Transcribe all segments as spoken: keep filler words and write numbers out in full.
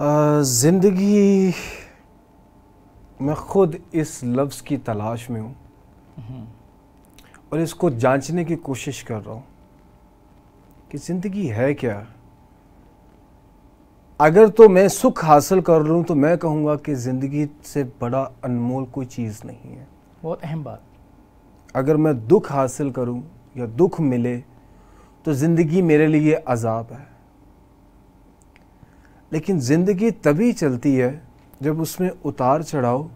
ज़िंदगी, मैं ख़ुद इस लफ्ज़ की तलाश में हूँ और इसको जांचने की कोशिश कर रहा हूँ कि ज़िंदगी है क्या। अगर तो मैं सुख हासिल कर लूँ तो मैं कहूँगा कि ज़िंदगी से बड़ा अनमोल कोई चीज़ नहीं है। बहुत अहम बात। अगर मैं दुख हासिल करूँ या दुख मिले तो ज़िंदगी मेरे लिए अजाब है। लेकिन ज़िंदगी तभी चलती है जब उसमें उतार चढ़ाव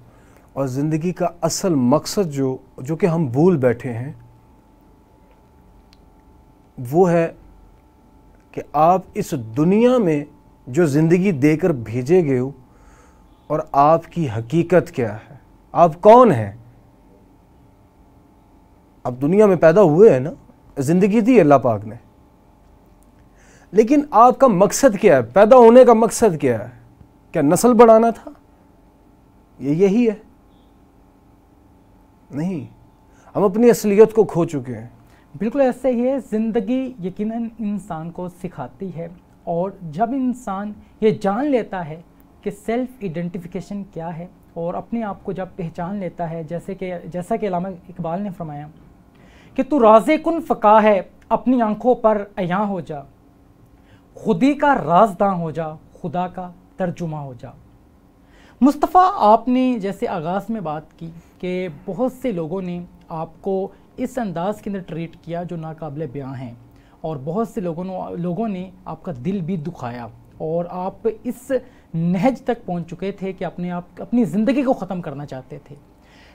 और ज़िंदगी का असल मकसद जो जो कि हम भूल बैठे हैं वो है कि आप इस दुनिया में जो ज़िंदगी देकर भेजे गए हो और आपकी हकीकत क्या है, आप कौन हैं। आप दुनिया में पैदा हुए हैं ना, ज़िंदगी दी अल्लाह पाक ने, लेकिन आपका मकसद क्या है, पैदा होने का मकसद क्या है। क्या नस्ल बढ़ाना था? ये यही है? नहीं, हम अपनी असलियत को खो चुके हैं। बिल्कुल ऐसे ही है। ज़िंदगी यकीनन इंसान को सिखाती है और जब इंसान ये जान लेता है कि सेल्फ़ आइडेंटिफिकेशन क्या है और अपने आप को जब पहचान लेता है, जैसे कि जैसा कि अल्लामा इकबाल ने फरमाया कि तू राज़े कुन फ़का है, अपनी आँखों पर अयां हो जा, खुदी का राजदां हो जा, खुदा का तर्जुमा हो जा। मुस्तफ़ा, आपने जैसे आगाज़ में बात की कि बहुत से लोगों ने आपको इस अंदाज़ के अंदर ट्रीट किया जो नाकाबिल बयां हैं और बहुत से लोगों ने लोगों ने आपका दिल भी दुखाया और आप इस नहज तक पहुंच चुके थे कि अपने आप अपनी ज़िंदगी को ख़त्म करना चाहते थे।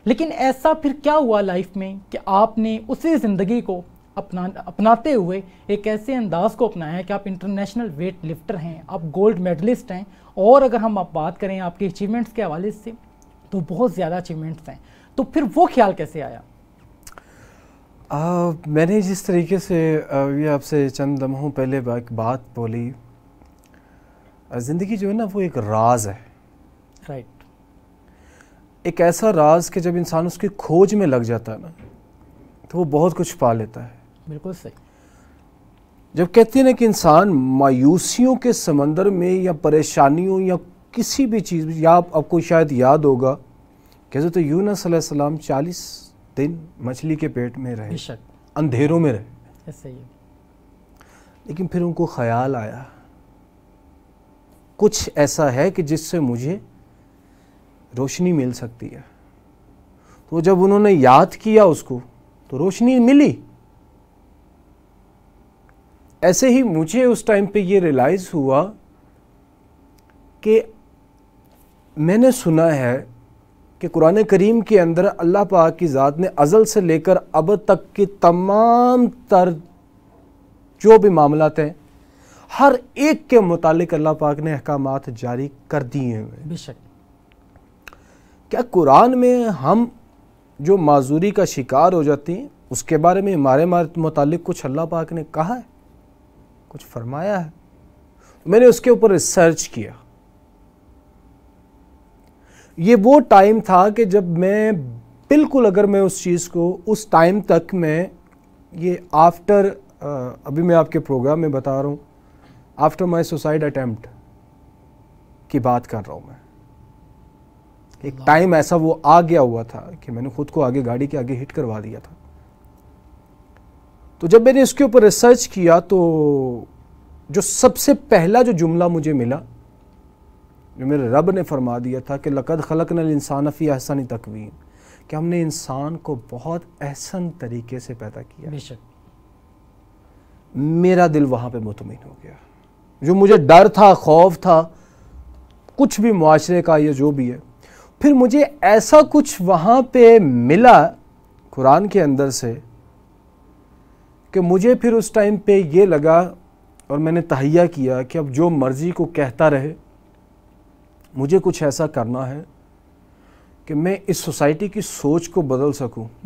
लेकिन ऐसा फिर क्या हुआ लाइफ में कि आपने उसी ज़िंदगी को अपना अपनाते हुए एक ऐसे अंदाज़ को अपनाया कि आप इंटरनेशनल वेट लिफ्टर हैं, आप गोल्ड मेडलिस्ट हैं और अगर हम आप बात करें आपके अचीवमेंट्स के हवाले से तो बहुत ज़्यादा अचीवमेंट्स हैं। तो फिर वो ख्याल कैसे आया? आ, मैंने जिस तरीके से ये आपसे चंद लम्हों पहले एक बात बोली, ज़िंदगी जो है ना वो एक राज है। Right right. एक ऐसा राज कि जब इंसान उसकी खोज में लग जाता है ना तो वो बहुत कुछ पा लेता है। बिल्कुल सही। जब कहते हैं ना कि इंसान मायूसियों के समंदर में या परेशानियों या किसी भी चीज़ में, या आपको शायद याद होगा कि हज़रत यूनुस अलैहिस्सलाम चालीस दिन मछली के पेट में रहे, अंधेरों में रहे। ऐसा ही है। लेकिन फिर उनको ख्याल आया कुछ ऐसा है कि जिससे मुझे रोशनी मिल सकती है। तो जब उन्होंने याद किया उसको तो रोशनी मिली। ऐसे ही मुझे उस टाइम पे ये रियलाइज़ हुआ कि मैंने सुना है कि कुरान करीम के अंदर अल्लाह पाक की ज़ात ने अज़ल से लेकर अब तक की तमाम तर जो भी मामलात हैं हर एक के मुतालिक अल्लाह पाक ने अहकामात जारी कर दिए हैं। बेशक। क्या कुरान में हम जो माजूरी का शिकार हो जाती हैं उसके बारे में हमारे मुतालिक कुछ अल्लाह पाक ने कहा है, कुछ फरमाया है? मैंने उसके ऊपर रिसर्च किया। ये वो टाइम था कि जब मैं बिल्कुल, अगर मैं उस चीज़ को उस टाइम तक मैं ये आफ्टर, अभी मैं आपके प्रोग्राम में बता रहा हूँ, आफ्टर माई सुसाइड अटैम्प्ट की बात कर रहा हूँ मैं। एक टाइम ऐसा वो आ गया हुआ था कि मैंने खुद को आगे गाड़ी के आगे हिट करवा दिया था। तो जब मैंने इसके ऊपर रिसर्च किया तो जो सबसे पहला जो जुमला मुझे मिला जो मेरे रब ने फरमा दिया था कि लक़द खलक़नल इंसान फ़ी अहसनी तकवीम, कि हमने इंसान को बहुत अहसन तरीके से पैदा किया। बेशक। मेरा दिल वहाँ पे मुतमिन हो गया। जो मुझे डर था, खौफ था कुछ भी मुआशरे का या जो भी है, फिर मुझे ऐसा कुछ वहाँ पे मिला कुरान के अंदर से कि मुझे फिर उस टाइम पे ये लगा और मैंने तहैया किया कि अब जो मर्ज़ी को कहता रहे, मुझे कुछ ऐसा करना है कि मैं इस सोसाइटी की सोच को बदल सकूं।